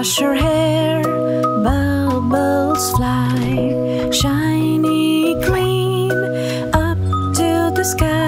Wash your hair, bubbles fly, shiny clean up to the sky.